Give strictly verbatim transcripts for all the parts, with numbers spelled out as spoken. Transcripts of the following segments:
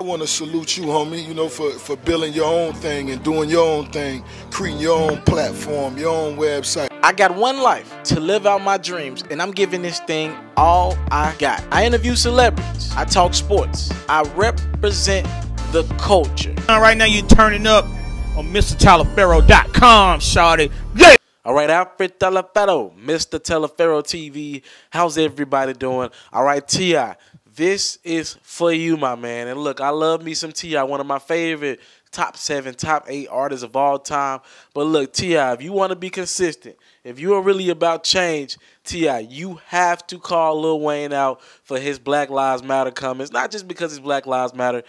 I want to salute you, homie, you know, for, for building your own thing and doing your own thing, creating your own platform, your own website. I got one life to live out my dreams, and I'm giving this thing all I got. I interview celebrities. I talk sports. I represent the culture. Right now you're turning up on Mr Taliaferro dot com, shawty. Yeah! All right, Alfred Taliaferro, Mr Taliaferro T V. How's everybody doing? All right, T I, this is for you, my man. And look, I love me some T I, one of my favorite top seven, top eight artists of all time. But look, T I, if you want to be consistent, if you are really about change, T I, you have to call Lil Wayne out for his Black Lives Matter comments. Not just because it's Black Lives Matter.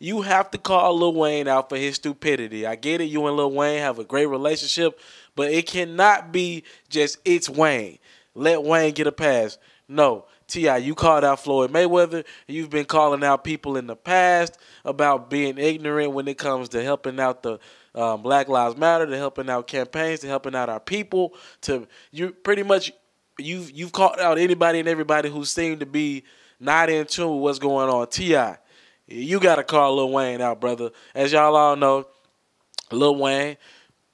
You have to call Lil Wayne out for his stupidity. I get it. You and Lil Wayne have a great relationship, but it cannot be just it's Wayne. Let Wayne get a pass. No, T I, you called out Floyd Mayweather. You've been calling out people in the past about being ignorant when it comes to helping out the um, Black Lives Matter, to helping out campaigns, to helping out our people. To you, pretty much, you've you've called out anybody and everybody who seemed to be not in tune with what's going on. T I, you got to call Lil Wayne out, brother. As y'all all know, Lil Wayne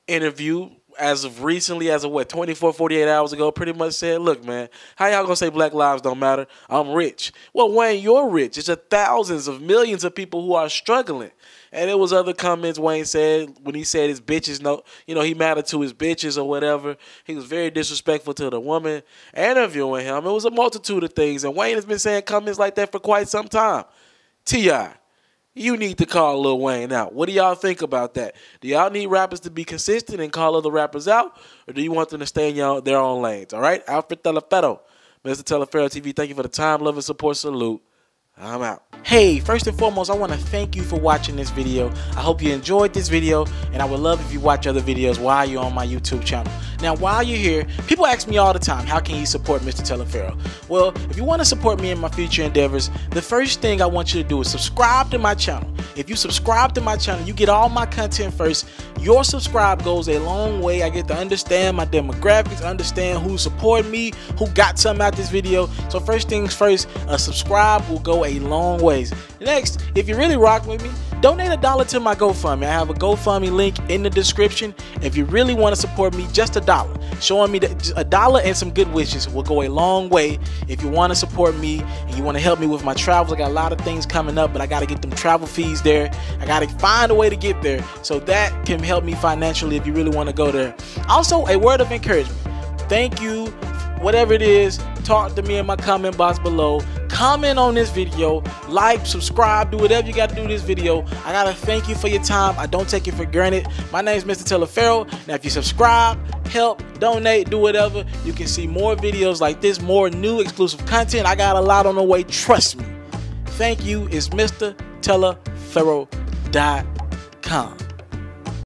interviewed as of recently, as of what, twenty-four, forty-eight hours ago, pretty much said, look, man, how y'all going to say Black lives don't matter? I'm rich. Well, Wayne, you're rich. It's a thousands of millions of people who are struggling. And it was other comments Wayne said when he said his bitches, no, you know, he mattered to his bitches or whatever. He was very disrespectful to the woman interviewing him. It was a multitude of things. And Wayne has been saying comments like that for quite some time. T I, you need to call Lil Wayne out. What do y'all think about that? Do y'all need rappers to be consistent and call other rappers out? Or do you want them to stay in y'all their own lanes? All right? Alfred Taliaferro, Mr Taliaferro T V, thank you for the time, love, and support. Salute. I'm out. Hey, first and foremost, I want to thank you for watching this video. I hope you enjoyed this video, and I would love if you watch other videos while you're on my YouTube channel. Now, while you're here, people ask me all the time, how can you support Mister Taliaferro? Well, if you want to support me in my future endeavors, the first thing I want you to do is subscribe to my channel. If you subscribe to my channel, you get all my content first. Your subscribe goes a long way. I get to understand my demographics, understand who support me, who got something out this video. So first things first, a subscribe will go a long ways. Next, if you really rock with me, donate a dollar to my GoFundMe. I have a GoFundMe link in the description. If you really want to support me, just a dollar. Showing me that a dollar and some good wishes will go a long way. If you want to support me and you want to help me with my travels, I got a lot of things coming up, but I got to get them travel fees there. I got to find a way to get there. So that can help me financially if you really want to go there. Also, a word of encouragement. Thank you. Whatever it is, talk to me in my comment box below. Comment on this video, like, subscribe, do whatever you got to do to this video. I got to thank you for your time. I don't take it for granted. My name is Mister Taliaferro. Now, if you subscribe, help, donate, do whatever, you can see more videos like this, more new exclusive content. I got a lot on the way. Trust me. Thank you. It's Mr Taliaferro dot com.